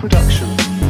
production.